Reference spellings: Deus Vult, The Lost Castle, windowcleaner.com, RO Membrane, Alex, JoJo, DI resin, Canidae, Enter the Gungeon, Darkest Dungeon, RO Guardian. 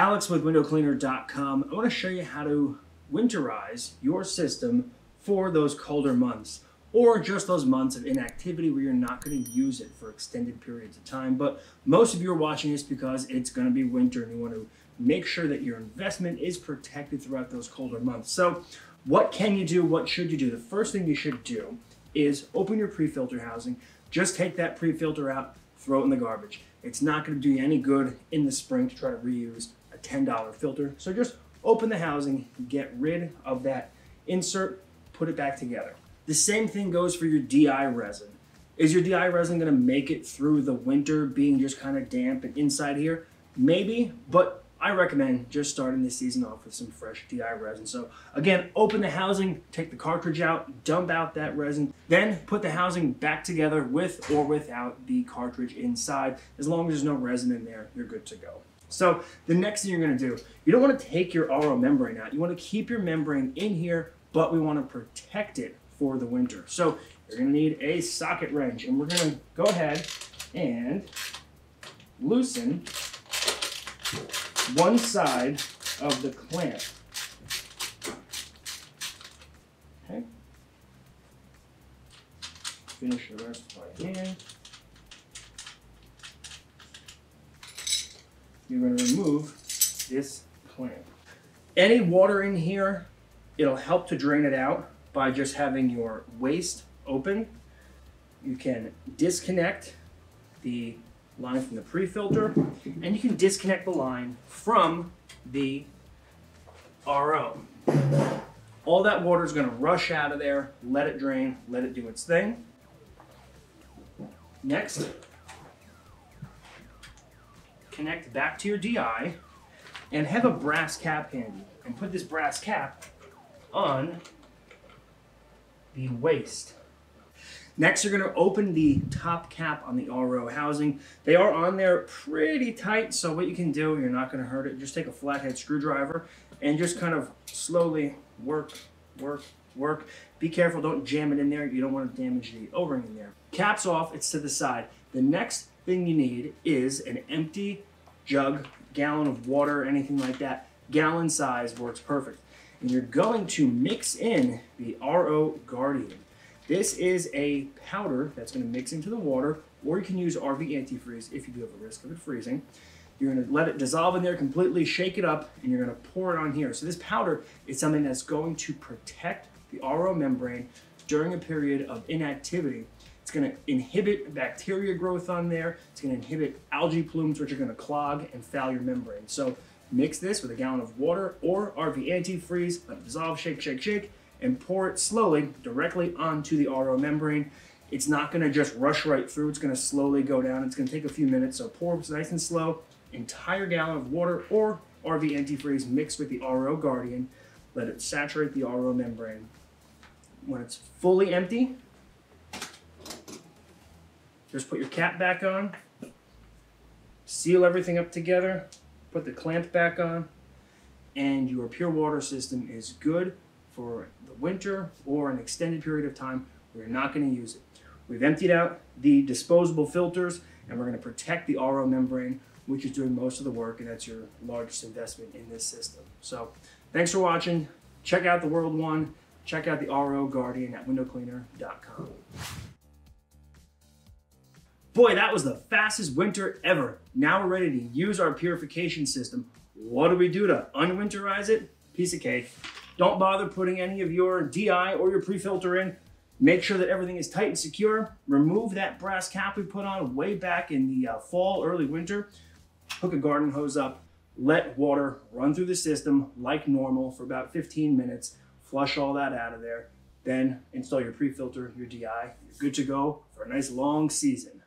Alex with windowcleaner.com. I want to show you how to winterize your system for those colder months, or just those months of inactivity where you're not going to use it for extended periods of time. But most of you are watching this because it's going to be winter and you want to make sure that your investment is protected throughout those colder months. So what can you do? What should you do? The first thing you should do is open your pre-filter housing. Just take that pre-filter out, throw it in the garbage. It's not going to do you any good in the spring to try to reuse a $10 filter. So just open the housing, get rid of that insert, put it back together. The same thing goes for your DI resin. Is your DI resin going to make it through the winter being just kind of damp and inside here? Maybe, but I recommend just starting the season off with some fresh DI resin. So again, open the housing, take the cartridge out, dump out that resin, then put the housing back together with or without the cartridge inside. As long as there's no resin in there, you're good to go. So the next thing you're going to do, you don't want to take your RO membrane out. You want to keep your membrane in here, but we want to protect it for the winter. So you're going to need a socket wrench, and we're going to go ahead and loosen one side of the clamp. Okay. Finish the rest by hand. You're going to remove this clamp. Any water in here, it'll help to drain it out by just having your waste open. You can disconnect the line from the pre-filter, and you can disconnect the line from the RO. All that water is going to rush out of there. Let it drain, let it do its thing. Next, connect back to your DI and have a brass cap handy, and put this brass cap on the waste. Next, you're going to open the top cap on the RO housing. They are on there pretty tight, so what you can do, you're not going to hurt it, just take a flathead screwdriver and just kind of slowly work. Be careful, don't jam it in there. You don't want to damage the O-ring in there. Cap's off, it's to the side. The next thing you need is an empty jug, gallon of water, anything like that. Gallon size works perfect. And you're going to mix in the RO Guardian. This is a powder that's going to mix into the water, or you can use RV antifreeze if you do have a risk of it freezing. You're going to let it dissolve in there completely, shake it up, and you're going to pour it on here. So this powder is something that's going to protect the RO membrane during a period of inactivity. It's going to inhibit bacteria growth on there. It's going to inhibit algae plumes, which are going to clog and foul your membrane. So mix this with a gallon of water or RV antifreeze, let it dissolve, shake, and pour it slowly directly onto the RO membrane. It's not going to just rush right through. It's going to slowly go down. It's going to take a few minutes. So pour nice and slow. Entire gallon of water or RV antifreeze mixed with the RO Guardian. Let it saturate the RO membrane. When it's fully empty, just put your cap back on. Seal everything up together. Put the clamp back on. And your pure water system is good for the winter or an extended period of time where you're not going to use it. We've emptied out the disposable filters, and we're going to protect the RO membrane, which is doing most of the work, and that's your largest investment in this system. So thanks for watching. Check out the World One. Check out the RO Guardian at windowcleaner.com. Boy, that was the fastest winter ever. Now we're ready to use our purification system. What do we do to unwinterize it? Piece of cake. Don't bother putting any of your DI or your pre-filter in. Make sure that everything is tight and secure. Remove that brass cap we put on way back in the fall, early winter. Hook a garden hose up. Let water run through the system like normal for about 15 minutes. Flush all that out of there. Then install your pre-filter, your DI. You're good to go for a nice long season.